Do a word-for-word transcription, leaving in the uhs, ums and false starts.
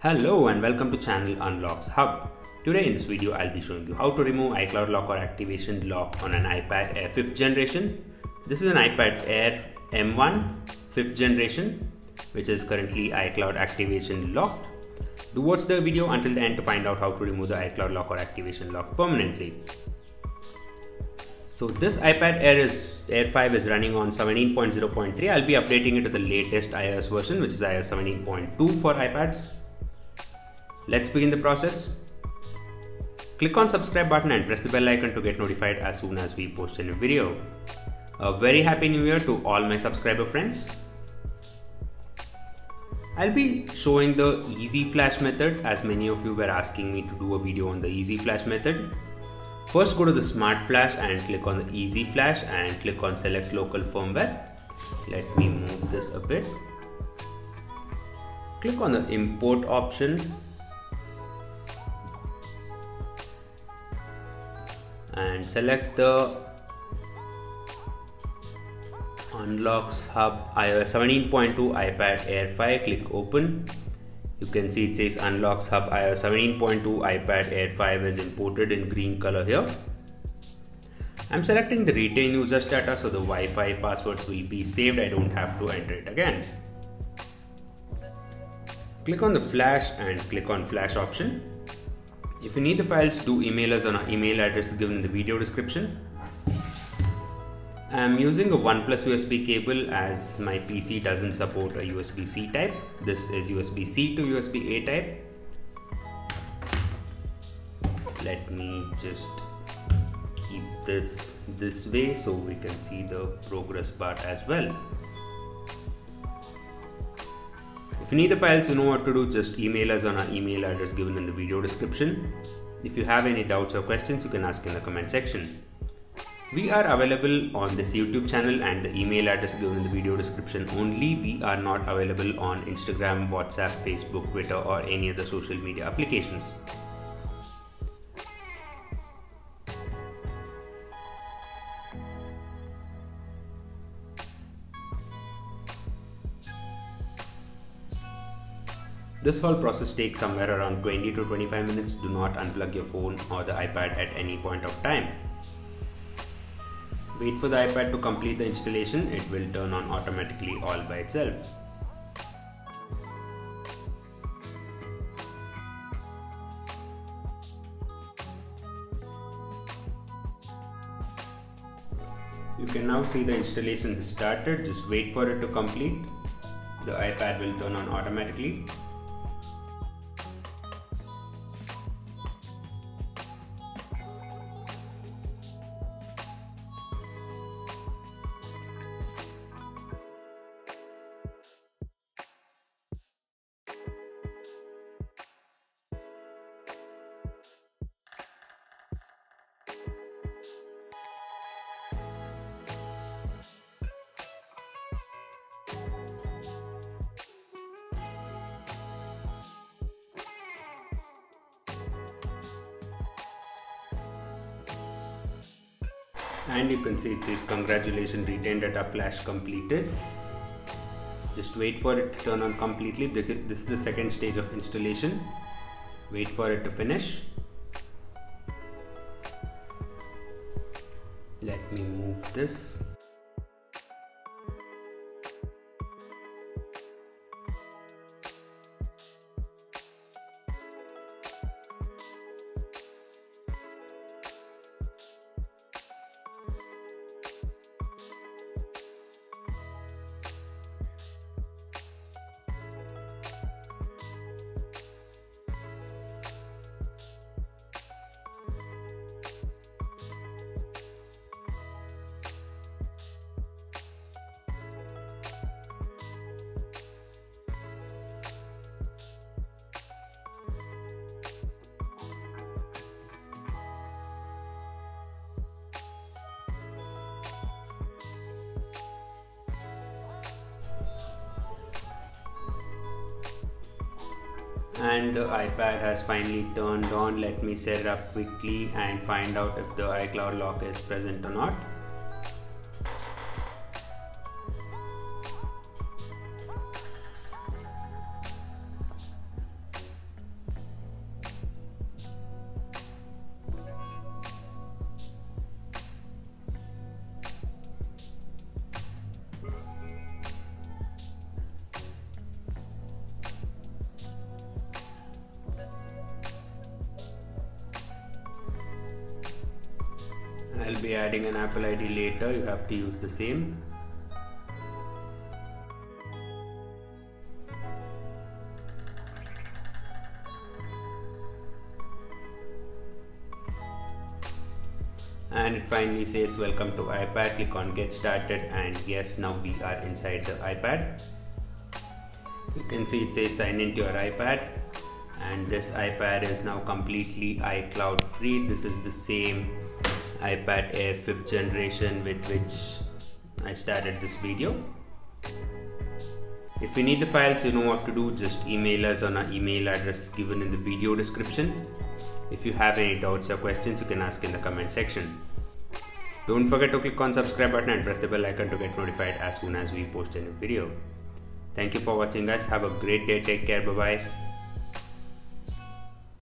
Hello and welcome to channel Unlocks Hub. Today in this video I'll be showing you how to remove iCloud lock or activation lock on an iPad Air fifth generation. This is an iPad Air M one fifth generation which is currently iCloud activation locked. Do watch the video until the end to find out how to remove the iCloud lock or activation lock permanently. So this iPad Air, is, Air five is running on seventeen point zero point three. I'll be updating it to the latest iOS version, which is iOS seventeen point two for iPads. Let's begin the process. Click on subscribe button and press the bell icon to get notified as soon as we post a new video. A very happy new year to all my subscriber friends. I'll be showing the Easy Flash method as many of you were asking me to do a video on the Easy Flash method. First, go to the Smart Flash and click on the Easy Flash and click on Select Local Firmware. Let me move this a bit. Click on the Import option and select the Unlocks Hub iOS seventeen point two iPad Air five. Click Open. You can see it says Unlocks Hub iOS seventeen point two iPad Air five is imported in green color here. I'm selecting the retain user status, so the Wi-Fi passwords will be saved. I don't have to enter it again. Click on the flash and click on flash option. If you need the files, do email us on our email address given in the video description. I'm using a OnePlus U S B cable as my P C doesn't support a U S B C type. This is U S B C to U S B A type. Let me just keep this this way so we can see the progress bar as well. If you need the files, you know what to do. Just email us on our email address given in the video description. If you have any doubts or questions, you can ask in the comment section. We are available on this YouTube channel and the email address given in the video description only. We are not available on Instagram, WhatsApp, Facebook, Twitter or any other social media applications. This whole process takes somewhere around twenty to twenty-five minutes. Do not unplug your phone or the iPad at any point of time. Wait for the iPad to complete the installation. It will turn on automatically all by itself. You can now see the installation has started. Just wait for it to complete. The iPad will turn on automatically. And you can see it says congratulations, retained data flash completed. Just wait for it to turn on completely. This is the second stage of installation. Wait for it to finish. Let me move this. And the iPad has finally turned on. Let me set it up quickly and find out if the iCloud lock is present or not. I'll be adding an Apple I D later. You have to use the same. And it finally says welcome to iPad. Click on get started, and yes, now we are inside the iPad. You can see it says sign into your iPad, and this iPad is now completely iCloud free. This is the same iPad Air fifth generation with which I started this video. If you need the files, you know what to do. Just email us on our email address given in the video description. If you have any doubts or questions, you can ask in the comment section. Don't forget to click on subscribe button and press the bell icon to get notified as soon as we post a new video. Thank you for watching, guys. Have a great day. Take care. Bye bye.